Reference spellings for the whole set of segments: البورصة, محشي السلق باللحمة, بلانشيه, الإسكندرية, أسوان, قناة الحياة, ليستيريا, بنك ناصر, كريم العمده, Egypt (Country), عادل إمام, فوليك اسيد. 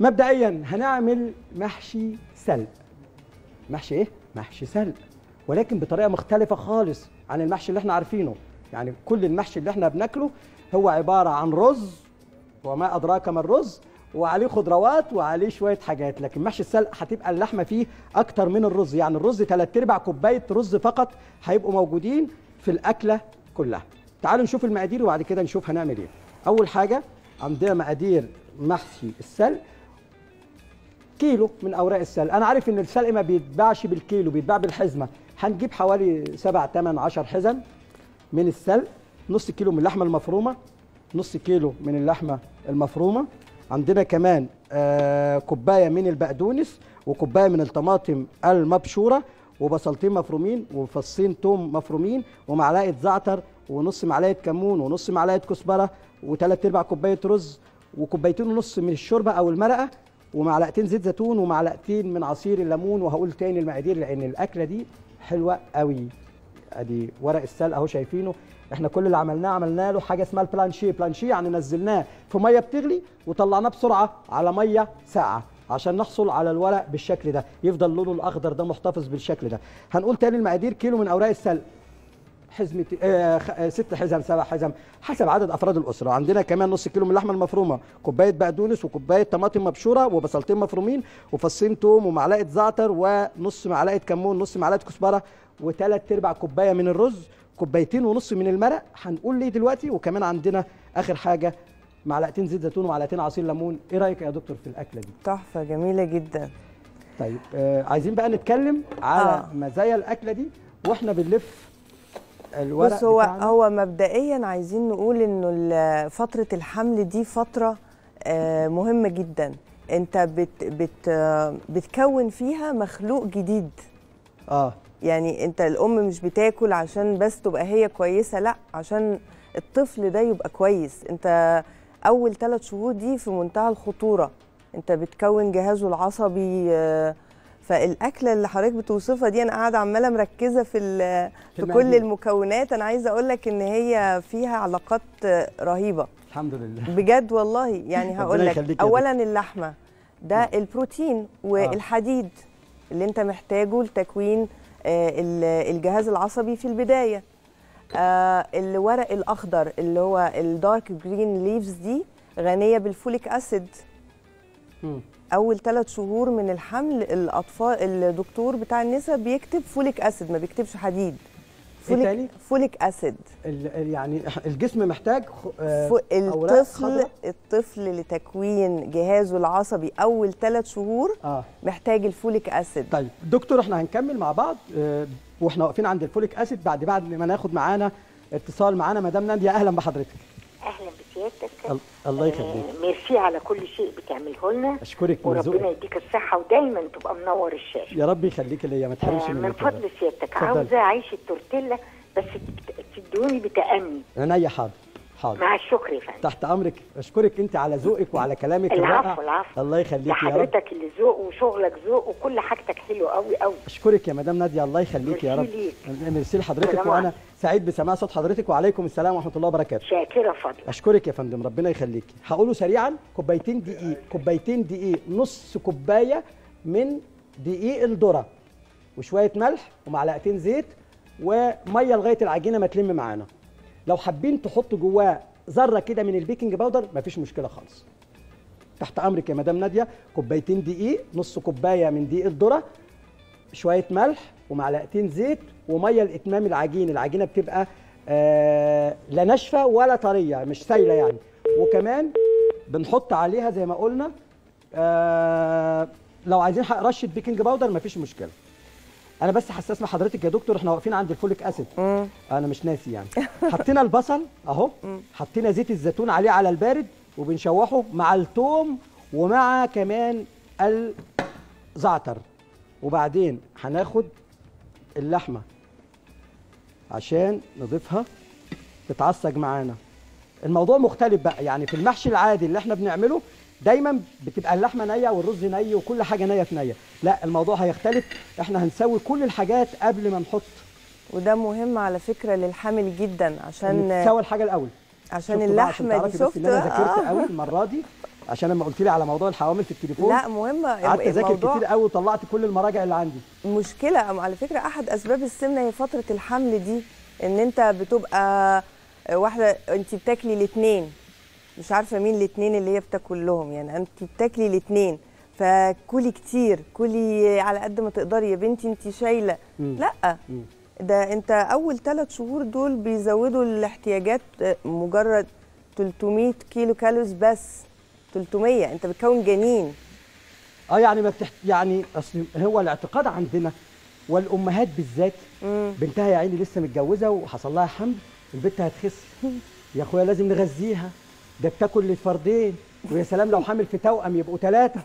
مبدئيا هنعمل محشي سلق. محشي ايه؟ محشي سلق، ولكن بطريقه مختلفه خالص عن المحشي اللي احنا عارفينه. يعني كل المحشي اللي احنا بناكله هو عباره عن رز وما ادراك ما الرز، وعليه خضروات وعليه شويه حاجات. لكن محشي السلق هتبقى اللحمه فيه اكتر من الرز، يعني الرز 3/4 كوبايه رز فقط هيبقوا موجودين في الاكله كلها. تعالوا نشوف المقادير وبعد كده نشوف هنعمل ايه. اول حاجه عندنا مقادير محشي السلق، كيلو من اوراق السلق. انا عارف ان السلق ما بيتباعش بالكيلو، بيتباع بالحزمه. هنجيب حوالي 7 8 10 حزم من السلق، نص كيلو من اللحمه المفرومه، نص كيلو من اللحمه المفرومه. عندنا كمان كوبايه من البقدونس، وكوبايه من الطماطم المبشوره، وبصلتين مفرومين، وفصين توم مفرومين، ومعلقه زعتر، ونص معلقه كمون، ونص معلقه كزبره، و3/4 كوبايه رز، وكوبايتين ونص من الشوربه او المرقه، ومعلقتين زيت زيتون، ومعلقتين من عصير الليمون. وهقول تاني المقادير لان الاكله دي حلوه قوي. ادي ورق السلق اهو شايفينه. احنا كل اللي عملناه له حاجه اسمها البلانشيه. بلانشيه يعني نزلناه في ميه بتغلي وطلعناه بسرعه على ميه ساقعه عشان نحصل على الورق بالشكل ده، يفضل لونه الاخضر ده محتفظ بالشكل ده. هنقول تاني المقادير. كيلو من اوراق السلق، حزمه 6 حزم 7 حزم حسب عدد افراد الاسره. عندنا كمان نص كيلو من اللحمه المفرومه، كوبايه بقدونس، وكوبايه طماطم مبشوره، وبصلتين مفرومين، وفصين توم، ومعلقه زعتر، ونص معلقه كمون، نص معلقه كزبره، و3/4 كوبايه من الرز، كوبايتين ونص من المرق هنقول ليه دلوقتي. وكمان عندنا اخر حاجه معلقتين زيت زيتون، ومعلقتين عصير ليمون. ايه رايك يا دكتور في الاكله دي؟ تحفه، جميله جدا. طيب عايزين بقى نتكلم على مزايا الاكله دي واحنا بنلف الورق. بص، هو مبدئيا عايزين نقول انه فتره الحمل دي فتره مهمه جدا. انت بتكون فيها مخلوق جديد. يعني انت الام مش بتاكل عشان بس تبقى هي كويسه، لا، عشان الطفل ده يبقى كويس. انت اول 3 شهور دي في منتهى الخطوره، انت بتكون جهازه العصبي. فالاكله اللي حضرتك بتوصفها دي انا قاعده عماله مركزه في كل المكونات. انا عايزه اقول لك ان هي فيها علاقات رهيبه، الحمد لله، بجد والله. يعني هقول لك اولا اللحمه ده البروتين والحديد اللي انت محتاجه لتكوين الجهاز العصبي في البدايه. الورق الاخضر اللي هو الدارك جرين ليفز دي غنيه بالفوليك اسيد. اول 3 شهور من الحمل الاطفال، الدكتور بتاع النساء بيكتب فوليك اسيد، ما بيكتبش حديد. فوليك اسيد يعني الجسم محتاج. الطفل لتكوين جهازه العصبي اول 3 شهور محتاج الفوليك اسيد. طيب دكتور، احنا هنكمل مع بعض واحنا واقفين عند الفوليك اسيد بعد ما ناخد معانا اتصال معانا مدام ناديه. اهلا بحضرتك. اهلا بسيادتك. الله يخليك. ميرسي على كل شيء بتعمله لنا. اشكرك من ذوقك، وربنا يديك الصحه ودايما تبقى منور الشاشه يا رب. يخليك ليا، ما تحرمش من فضل سيادتك. عاوزه عيش التورتيلا بس تدوني بتأني. عينيا، حاضر حاضر، مع الشكر يا فندم. تحت امرك. اشكرك انت على ذوقك وعلى كلامك الرائع. العفو العفو، الله يخليك يا رب. حضرتك اللي ذوق وشغلك ذوق وكل حاجتك حلوه قوي قوي. اشكرك يا مدام ناديه، الله يخليك يا رب. ميرسي لحضرتك، وانا سعيد بسماع صوت حضرتك. وعليكم السلام ورحمه الله وبركاته. شاكره فضلك. اشكرك يا فندم، ربنا يخليكي. هقوله سريعا. كوبايتين دقيق، كوبايتين دقيق، نص كوبايه من دقيق الذره، وشويه ملح، ومعلقتين زيت، وميه لغايه العجينه ما تلم معانا. لو حابين تحطوا جواه ذره كده من البيكنج باودر مفيش مشكله خالص. تحت امرك يا مدام ناديه. كوبايتين دقيق، نص كوبايه من دقيق الذره، شويه ملح، ومعلقتين زيت، وميه لاتمام العجين. العجينه بتبقى لا ناشفه ولا طريه، مش سايله يعني. وكمان بنحط عليها زي ما قلنا لو عايزين رشه بيكنج باودر مفيش مشكله. انا بس حساس مع حضرتك يا دكتور، احنا واقفين عند الفوليك اسيد. انا مش ناسي يعني. حطينا البصل اهو، حطينا زيت الزيتون عليه على البارد وبنشوحه مع الثوم ومع كمان الزعتر. وبعدين هناخد اللحمه عشان نضيفها تتعصج معانا. الموضوع مختلف بقى، يعني في المحشي العادي اللي احنا بنعمله دايما بتبقى اللحمه نيه والرز ني وكل حاجه نيه في نيه. لا، الموضوع هيختلف. احنا هنسوي كل الحاجات قبل ما نحط، وده مهم على فكره للحامل جدا عشان تسوي الحاجه الاول. عشان اللحمه دي، شفت انا ذاكرت قوي المره دي. عشان لما قلت لي على موضوع الحوامل في التليفون لا مهمه، قعدت اذاكر كتير قوي وطلعت كل المراجع اللي عندي. مشكله على فكره، احد اسباب السمنه هي فتره الحمل دي، ان انت بتبقى واحده انت بتاكلي الاثنين، مش عارفه مين الاثنين اللي هي بتاكل لهم، يعني انت بتاكلي الاثنين، فكلي كتير، كلي على قد ما تقدري يا بنتي انت شايله. لا ده انت اول 3 شهور دول بيزودوا الاحتياجات، مجرد 300 كيلو كالوريز بس، 300 انت بتكون جنين. يعني ما بتحت... يعني اصل هو الاعتقاد عندنا والامهات بالذات، بنتها يا عيني لسه متجوزه وحصل لها حمل، البنت هتخس يا اخويا لازم نغذيها، ده بتاكل لفردين، ويا سلام لو حامل في توأم يبقوا 3.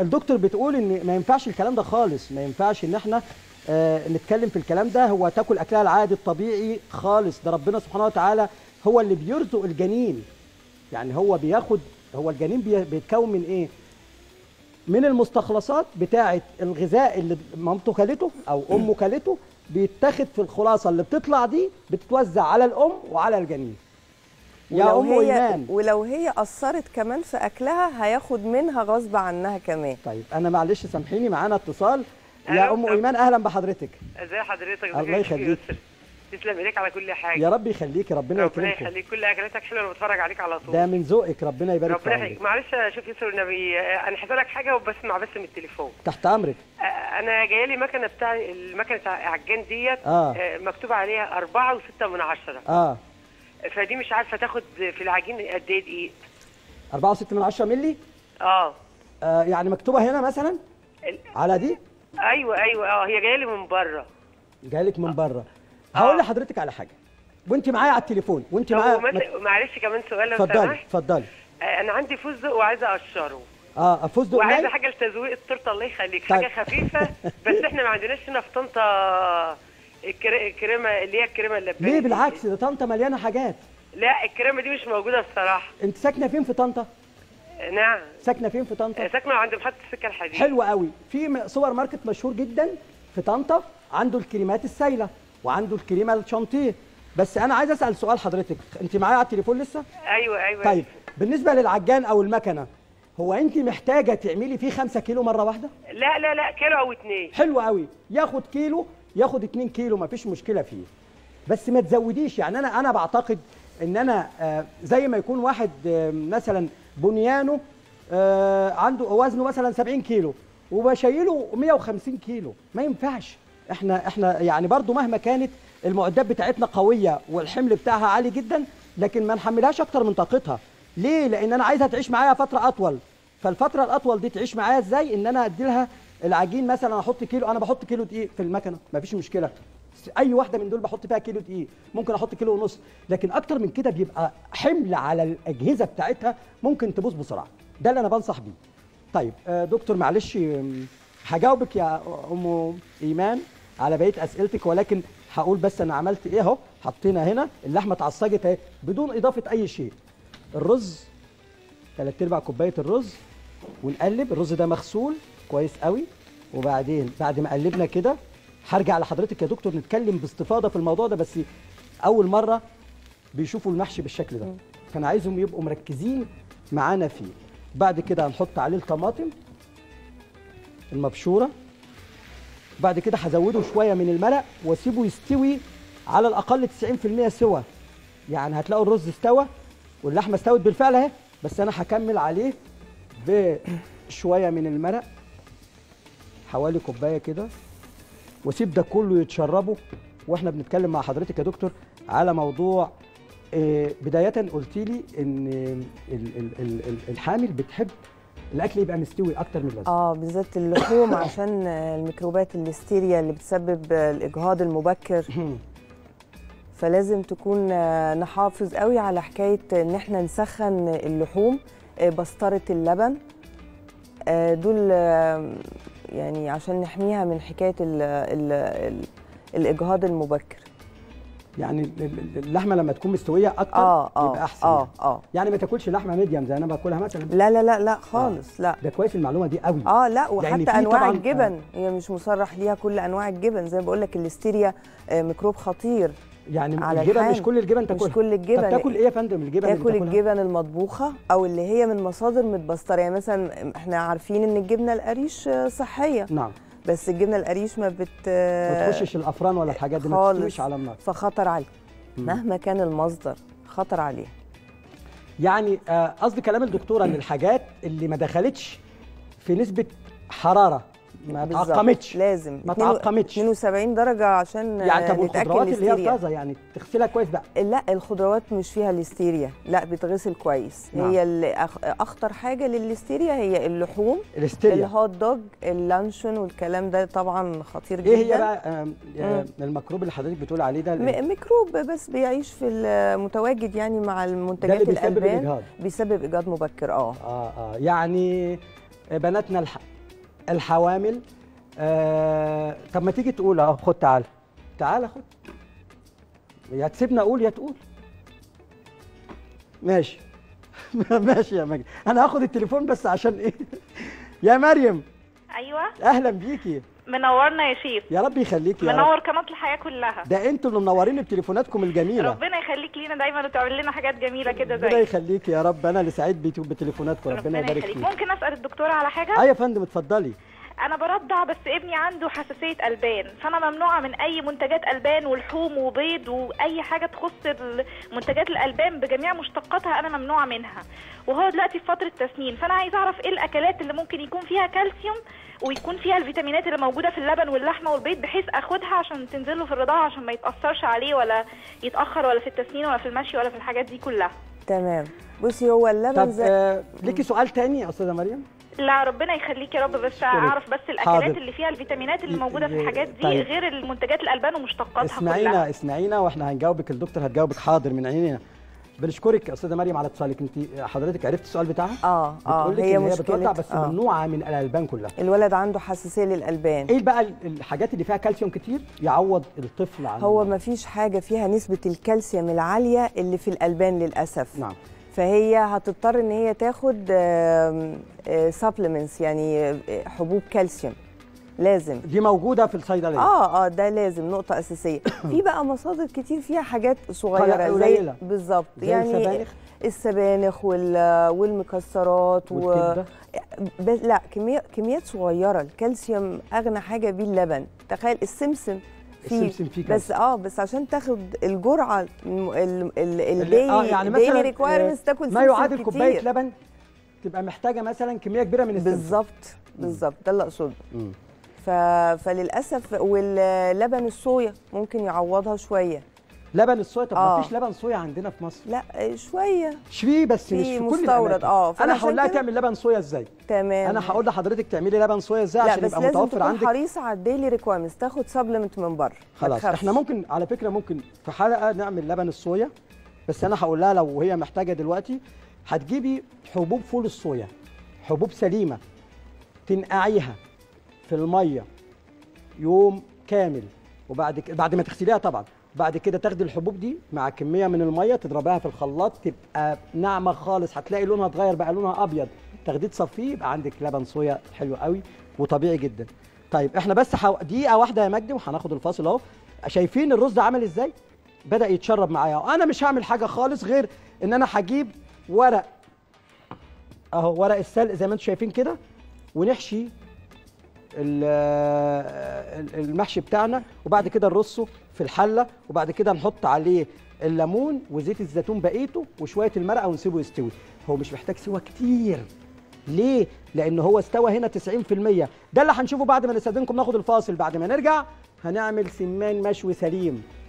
الدكتور بتقول ان ما ينفعش الكلام ده خالص، ما ينفعش ان احنا نتكلم في الكلام ده، هو تاكل اكلها العادي الطبيعي خالص، ده ربنا سبحانه وتعالى هو اللي بيرزق الجنين، يعني هو بياخد، هو الجنين بيتكون من ايه؟ من المستخلصات بتاعه الغذاء اللي مامته كلته او امه كلته، بيتاخد في الخلاصه اللي بتطلع دي، بتتوزع على الام وعلى الجنين. يا ام ايمان، ولو هي اثرت كمان في اكلها هياخد منها غصب عنها كمان. طيب انا معلش سامحيني معانا اتصال. يا ام ايمان اهلا بحضرتك. ازي حضرتك؟ الله يخليك، تسلم ايديك على كل حاجه. يا رب يخليكي، ربنا يكرمك، ربنا يخليك، كل اكلاتك حلوه وانا بتفرج عليك على طول. ده من ذوقك، ربنا يبارك فيك، ربنا يخليك. معلش شوف يسر النبي، انا هسألك حاجه وبسمع بس من التليفون. تحت امرك. انا جايه لي مكنه بتاع المكنه عجان ديت، مكتوب عليها 4.6. فدي مش عارفه تاخد في العجين قد ايه دقيق؟ 4.6 مللي؟ يعني مكتوبه هنا مثلا على دي؟ ايوه هي جايه لي من بره. جايه لك من بره. هقول لحضرتك على حاجه وانت معايا على التليفون، وانت معايا معلش كمان سؤال لو سمحت. اتفضلي. انا عندي فستق وعايزه اقشره. فستق وعايزه حاجه لتزويق التورته، الله يخليك، طيب. حاجه خفيفه بس احنا ما عندناش هنا في طنطا الكريمه اللي هي الكريمه اللبانيه. ليه بالعكس، ده طنطا مليانه حاجات. لا الكريمه دي مش موجوده الصراحه. انت ساكنه فين في طنطا؟ نعم ساكنه فين في طنطا؟ ساكنه عند محطه السكه الحديد. حلو قوي، في سوبر ماركت مشهور جدا في طنطا عنده الكريمات السايله وعنده الكريمه الشانتيه. بس انا عايز اسال سؤال حضرتك، انت معايا على التليفون لسه؟ ايوه. طيب بالنسبه للعجان او المكنه، هو انت محتاجه تعملي فيه 5 كيلو مره واحده؟ لا كيلو او 2. حلو قوي، ياخد كيلو ياخد 2 كيلو مفيش مشكله فيه، بس ما تزوديش. يعني انا بعتقد ان انا زي ما يكون واحد مثلا بنيانه عنده وزنه مثلا 70 كيلو وبشيله 150 كيلو، ما ينفعش. احنا يعني برضو مهما كانت المعدات بتاعتنا قويه والحمل بتاعها عالي جدا، لكن ما نحملهاش اكتر من طاقتها. ليه؟ لان انا عايزها تعيش معايا فتره اطول. فالفتره الاطول دي تعيش معايا ازاي؟ ان انا ادي لها العجين مثلا، احط كيلو، انا بحط كيلو دقيق في المكنه مفيش مشكله، اي واحده من دول بحط فيها كيلو دقيق، ممكن احط كيلو ونص، لكن اكتر من كده بيبقى حمل على الاجهزه بتاعتها، ممكن تبوظ بسرعه. ده اللي انا بنصح بيه. طيب دكتور معلش هجاوبك يا ام ايمان على بقيه اسئلتك، ولكن هقول بس انا عملت ايه اهو. حطينا هنا اللحمه اتعصجت اهي بدون اضافه اي شيء. الرز 3/4 كوبايه الرز، ونقلب الرز ده مغسول كويس قوي. وبعدين بعد ما قلبنا كده هرجع لحضرتك يا دكتور نتكلم باستفاضه في الموضوع ده، بس اول مره بيشوفوا المحشي بالشكل ده، فانا عايزهم يبقوا مركزين معانا فيه. بعد كده هنحط عليه الطماطم المبشوره، بعد كده هزوده شويه من الملح واسيبه يستوي على الاقل 90% سوا. يعني هتلاقوا الرز استوى واللحمه استوت بالفعل اهي، بس انا هكمل عليه بشويه من الملح حوالي كوبايه كده، واسيب ده كله يتشربه. واحنا بنتكلم مع حضرتك يا دكتور على موضوع بدايه قلتي لي ان الحامل بتحب الاكل يبقى مستوي اكتر من اللازم، بالذات اللحوم عشان الميكروبات الليستيريا اللي بتسبب الاجهاض المبكر. فلازم تكون نحافظ قوي على حكايه ان احنا نسخن اللحوم، بسطره اللبن دول، يعني عشان نحميها من حكايه الاجهاض المبكر. يعني اللحمه لما تكون مستويه اكتر يبقى احسن. يعني ما تاكلش لحمه ميديم زي انا باكلها مثلا. لا خالص. لا ده كويس المعلومه دي قوي. لا، وحتى انواع الجبن هي مش مصرح ليها كل انواع الجبن، زي ما بقول لك الليستيريا ميكروب خطير. يعني الجبن مش كل الجبن تاكلها. مش كل الجبن. تاكل ايه يا فندم؟ الجبن تاكل الجبن المطبوخه او اللي هي من مصادر متبستره، يعني مثلا احنا عارفين ان الجبنه القريش صحيه. نعم. بس الجبنه القريش ما بتخشش الافران ولا الحاجات دي، ما بتستويش على النار، فخطر عليها مهما كان المصدر، خطر عليها. يعني قصدي كلام الدكتوره ان الحاجات اللي ما دخلتش في نسبه حراره ما تعقمتش، لازم ما تعقمتش 72 درجه عشان يعني. طب والخضروات اللي هي طازه يعني تغسلها كويس بقى؟ لا، الخضروات مش فيها ليستيريا، لا بتغسل كويس. نعم. هي اللي اخطر حاجه للليستيريا هي اللحوم، الهوت دوج، اللانشون والكلام ده طبعا خطير جدا. ايه هي بقى الميكروب اللي حضرتك بتقول عليه ده؟ ميكروب بس بيعيش في المتواجد يعني مع المنتجات الالبان، بيسبب ايجاد مبكر. يعني بناتنا الحوامل. طب ما تيجي تقول اهو، خد تعالى تعالى خد، يا تسيبني اقول يا تقول. ماشي ماشي يا مجد، انا هاخد التليفون بس عشان ايه. يا مريم. ايوه اهلا بيكي، منورنا يا شيف. يا رب يخليكي، منور قناه الحياه كلها. ده انتوا اللي منورين بتليفوناتكم الجميله، ربنا يخليك لينا دايما وتعمل لنا حاجات جميله كده. زي ربنا يخليك يا رب، انا اللي سعيد بتليفوناتكم، ربنا يبارك فيك. ممكن اسال الدكتوره على حاجه؟ ايوه يا فندم اتفضلي. انا برضع بس ابني عنده حساسيه البان، فانا ممنوعه من اي منتجات البان ولحوم وبيض واي حاجه تخص منتجات الالبان بجميع مشتقاتها، انا ممنوعه منها. وهو دلوقتي في فتره تسنين، فانا عايزه اعرف ايه الاكلات اللي ممكن يكون فيها كالسيوم ويكون فيها الفيتامينات اللي موجوده في اللبن واللحمه والبيض، بحيث اخدها عشان تنزل له في الرضاعه، عشان ما يتاثرش عليه ولا يتاخر ولا في التسنين ولا في المشي ولا في الحاجات دي كلها. تمام. بصي هو اللبن زي ليكي سؤال تاني يا استاذه مريم؟ لا ربنا يخليك يا رب، بس اعرف بس الاكلات اللي فيها الفيتامينات اللي موجوده في الحاجات دي. طيب. غير المنتجات الالبان ومشتقاتها. اسمعينا اسمعينا واحنا هنجاوبك، الدكتور هتجاوبك. حاضر من عينينا. بنشكرك يا استاذه مريم على اتصالك. انت حضرتك عرفت السؤال بتاعها؟ هي مشكلة بس ممنوعه من الالبان كلها. الولد عنده حساسيه للالبان. ايه بقى الحاجات اللي فيها كالسيوم كتير يعوض الطفل عنه؟ هو ما فيش حاجه فيها نسبه الكالسيوم العاليه اللي في الالبان للاسف. نعم. فهي هتضطر ان هي تاخد سبلمنتس، يعني حبوب كالسيوم لازم. دي موجوده في الصيدليه. ده لازم، نقطه اساسيه. في بقى مصادر كتير فيها حاجات صغيره زي بالظبط، يعني السبانخ والمكسرات لا كميات صغيره. الكالسيوم اغنى حاجه بيه اللبن. تخيل السمسم فيه بس بس عشان تاخد الجرعه الديلي يعني مثلا ريكوايرمنتس، تاكل سمسم ما يعادل كوبايه لبن، تبقى محتاجه مثلا كميه كبيره من السمسم. بالظبط بالظبط، ده اللي اقصده. فللاسف. واللبن الصويا ممكن يعوضها شويه. لبن الصويا؟ طب ما فيش لبن صويا عندنا في مصر؟ لا شويه شويه بس، مش في كل مستورد. انا هقول لها تعمل لبن صويا ازاي. تمام. انا هقول لحضرتك تعملي لبن صويا ازاي عشان يبقى متوفر عندك. لا بس لازم تكون حريصه على الديلي ريكوايرمنتس، تاخد سبلمنت من بره. خلاص احنا ممكن على فكره ممكن في حلقه نعمل لبن الصويا، بس انا هقول لها لو هي محتاجه دلوقتي هتجيبي حبوب فول الصويا، حبوب سليمه، تنقعيها في الميه يوم كامل، بعد ما تغسليها طبعا. بعد كده تاخدي الحبوب دي مع كميه من الميه، تضربيها في الخلاط، تبقى ناعمه خالص، هتلاقي لونها اتغير بقى، لونها ابيض، تاخديه تصفيه، يبقى عندك لبن صويا حلو قوي وطبيعي جدا. طيب احنا بس دقيقه واحده يا مجدي وهناخد الفاصل اهو. شايفين الرز عامل ازاي؟ بدا يتشرب معايا اهو. انا مش هعمل حاجه خالص غير ان انا هجيب ورق اهو، ورق السلق زي ما انتم شايفين كده، ونحشي المحشي بتاعنا، وبعد كده نرصه في الحله، وبعد كده نحط عليه الليمون وزيت الزيتون بقيته وشويه المرقه ونسيبه يستوي. هو مش محتاج سوا كتير. ليه؟ لان هو استوى هنا 90%. ده اللي هنشوفه بعد ما نستاذنكم ناخد الفاصل، بعد ما نرجع هنعمل سمان مشوي سليم.